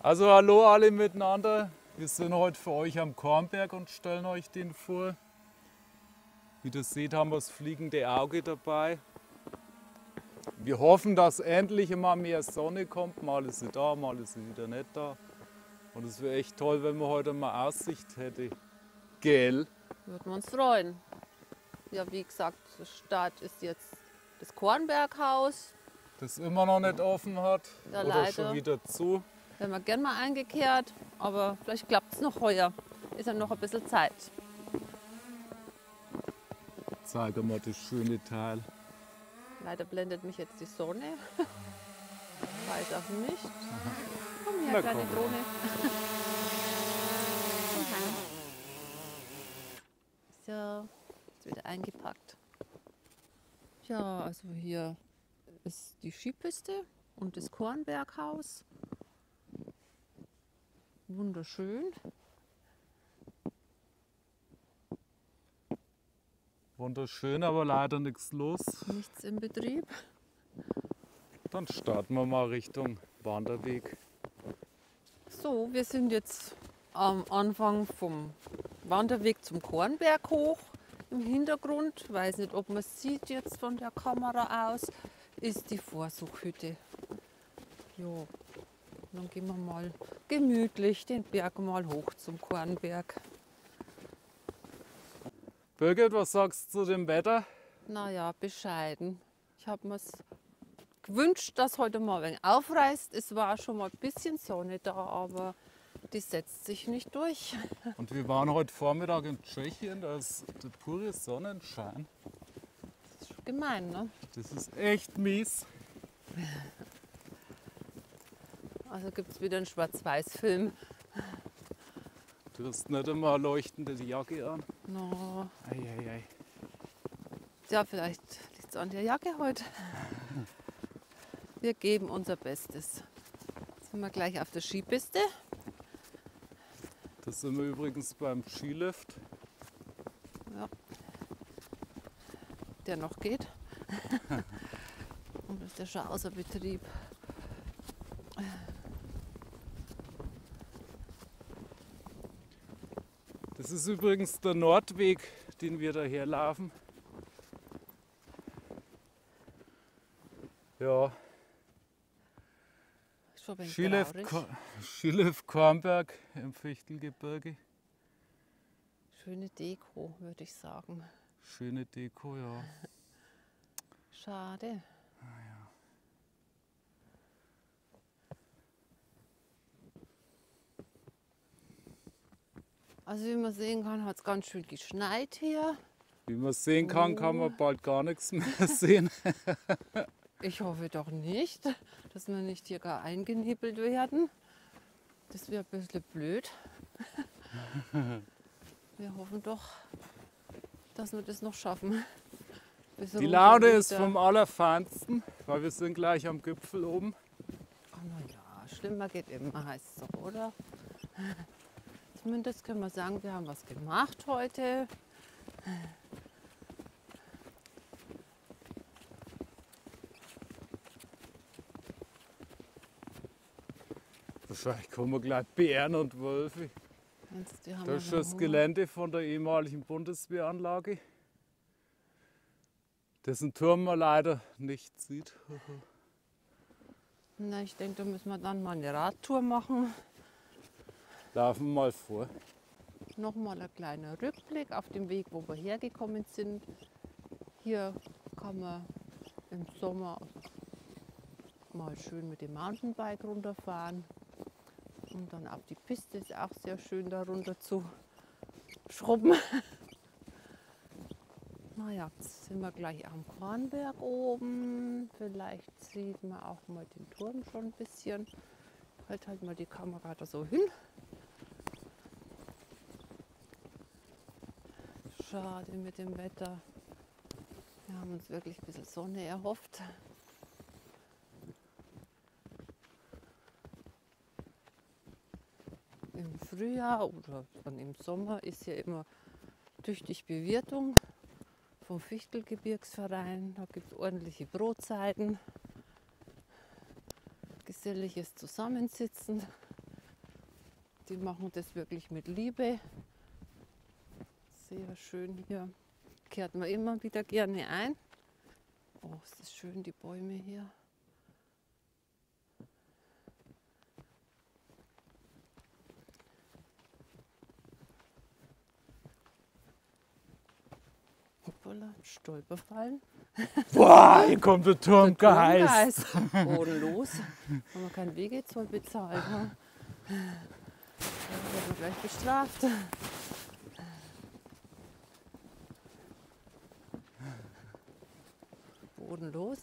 Also hallo alle miteinander, wir sind heute für euch am Kornberg und stellen euch den vor. Wie ihr seht, haben wir das fliegende Auge dabei. Wir hoffen, dass endlich immer mehr Sonne kommt. Mal ist sie da, mal ist sie wieder nicht da. Und es wäre echt toll, wenn wir heute mal Aussicht hätte. Gell? Würden wir uns freuen. Ja, wie gesagt, die Stadt ist jetzt das Kornberghaus. Das immer noch nicht offen hat, ja, oder leider. Schon wieder zu. Wären wir gerne mal eingekehrt, aber vielleicht klappt es noch heuer. Ist ja noch ein bisschen Zeit. Zeige mal das schöne Teil. Leider blendet mich jetzt die Sonne. Weiß auch nicht. Komm her, kleine Drohne. Ist ja jetzt wieder eingepackt. Ja, also hier ist die Skipiste und das Kornberghaus. Wunderschön. Wunderschön, aber leider nichts los. Nichts im Betrieb. Dann starten wir mal Richtung Wanderweg. So, wir sind jetzt am Anfang vom Wanderweg zum Kornberg hoch. Im Hintergrund, weiß nicht, ob man es sieht jetzt von der Kamera aus, ist die Vorsuchhütte. Ja. Dann gehen wir mal gemütlich den Berg mal hoch zum Kornberg. Birgit, was sagst du zu dem Wetter? Naja, bescheiden. Ich habe mir gewünscht, dass heute mal ein wenig aufreißt. Es war schon mal ein bisschen Sonne da, aber die setzt sich nicht durch. Und wir waren heute Vormittag in Tschechien, da ist der pure Sonnenschein. Das ist schon gemein, ne? Das ist echt mies. Also gibt es wieder einen Schwarz-Weiß-Film. Du hast nicht immer eine leuchtende Jacke an. No. Ei, ei, ei. Ja, vielleicht liegt es an der Jacke heute. Wir geben unser Bestes. Jetzt sind wir gleich auf der Skipiste. Das sind wir übrigens beim Schielift. Ja. Der noch geht. Und ist ja schon außer Betrieb. Das ist übrigens der Nordweg, den wir daher laufen. Ja. Schielef Kornberg im Fichtelgebirge. Schöne Deko, würde ich sagen. Schöne Deko, ja. Schade. Also wie man sehen kann, hat es ganz schön geschneit hier. Wie man sehen kann, kann man bald gar nichts mehr sehen. Ich hoffe doch nicht, dass wir nicht hier gar eingenippelt werden. Das wäre ein bisschen blöd. Wir hoffen doch, dass wir das noch schaffen. Die Laune ist vom Allerfeinsten, weil wir sind gleich am Gipfel oben. Oh, na ja, schlimmer geht immer, heißt es doch, oder? Zumindest können wir sagen, wir haben was gemacht heute. Wahrscheinlich kommen wir gleich Bären und Wölfe. Das ist das Gelände von der ehemaligen Bundeswehranlage, dessen Turm man leider nicht sieht. Na, ich denke, da müssen wir dann mal eine Radtour machen. Laufen wir mal vor. Nochmal ein kleiner Rückblick auf dem Weg, wo wir hergekommen sind. Hier kann man im Sommer mal schön mit dem Mountainbike runterfahren. Und dann auf die Piste ist auch sehr schön, da runter zu schrubben. Naja, jetzt sind wir gleich am Kornberg oben. Vielleicht sieht man auch mal den Turm schon ein bisschen. Halt mal die Kamera da so hin. Schade mit dem Wetter. Wir haben uns wirklich ein bisschen Sonne erhofft. Im Frühjahr oder dann im Sommer ist ja immer tüchtig Bewirtung vom Fichtelgebirgsverein. Da gibt es ordentliche Brotzeiten, geselliges Zusammensitzen. Die machen das wirklich mit Liebe. Sehr schön hier. Kehrt man immer wieder gerne ein. Oh, ist das schön, die Bäume hier. Hoppala, Stolperfallen. Boah, hier kommt der Turmgeist. Bodenlos. Wenn man keinen Wegezoll bezahlt. Ne? Dann wird man gleich bestraft. Bodenlos.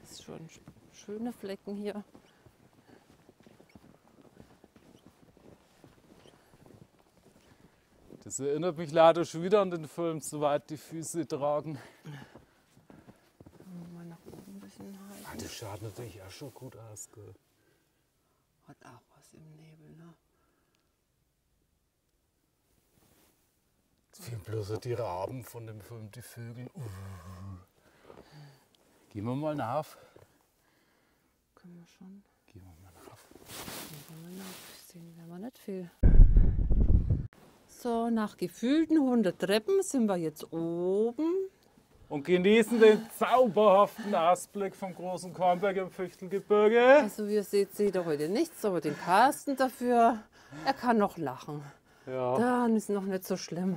Das ist schon schöne Flecken hier. Das erinnert mich leider schon wieder an den Film, soweit die Füße tragen. Mal nach oben ein bisschen halten. Ah, das schaut natürlich auch schon gut aus, gell? Hat auch was im Nebel, ne? Jetzt fehlen bloß die Raben von dem Film, die Vögel. Gehen wir mal nach. Können wir schon. Gehen wir mal nach. Sehen werden wir nicht viel. So, nach gefühlten 100 Treppen sind wir jetzt oben. Und genießen den zauberhaften Ausblick vom großen Kornberg im Fichtelgebirge. Also wir sehen da heute nichts, aber den Karsten dafür, er kann noch lachen. Ja. Dann ist noch nicht so schlimm.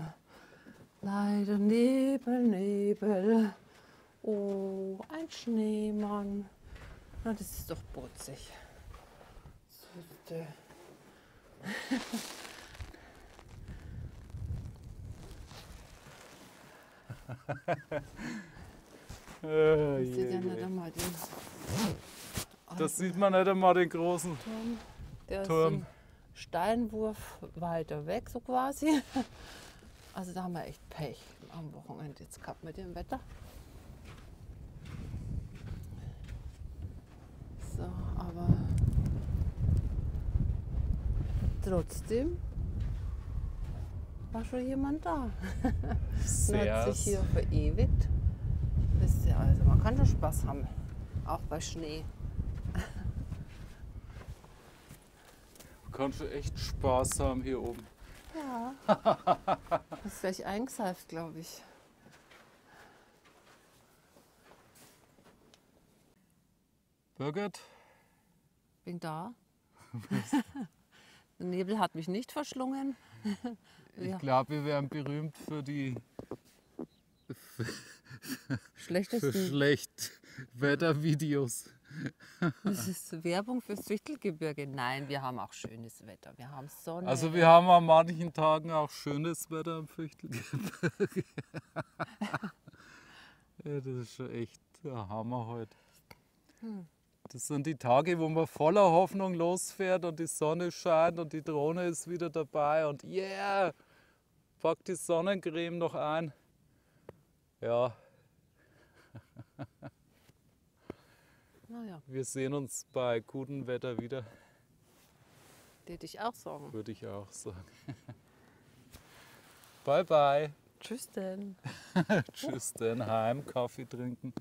Leider Nebel, Nebel. Oh, ein Schneemann. Na, das ist doch putzig. Süßte. Das sieht man nicht einmal den großen Turm. Der Turm. Ist ein Steinwurf weiter weg, so quasi. Also da haben wir echt Pech am Wochenende jetzt gehabt mit dem Wetter. So, aber trotzdem war schon jemand da. Hat sich hier verewigt. Wisst ihr, also man kann schon Spaß haben, auch bei Schnee. Man kann schon echt Spaß haben hier oben. Ja. Das ist gleich eingeseift, glaube ich. Birgit? Bin da. Der Nebel hat mich nicht verschlungen. Ich glaube, wir wären berühmt für die Schlechtwettervideos. Das ist Werbung fürs Fichtelgebirge. Nein, wir haben auch schönes Wetter. Wir haben Sonne. Also wir haben an manchen Tagen auch schönes Wetter im Fichtelgebirge. Ja, das ist schon echt der Hammer heute. Das sind die Tage, wo man voller Hoffnung losfährt und die Sonne scheint und die Drohne ist wieder dabei und yeah, pack die Sonnencreme noch ein. Ja. Naja. Wir sehen uns bei gutem Wetter wieder. Würde ich auch sagen. Würde ich auch sagen. Bye bye. Tschüss denn. Tschüss denn. Heim, Kaffee trinken.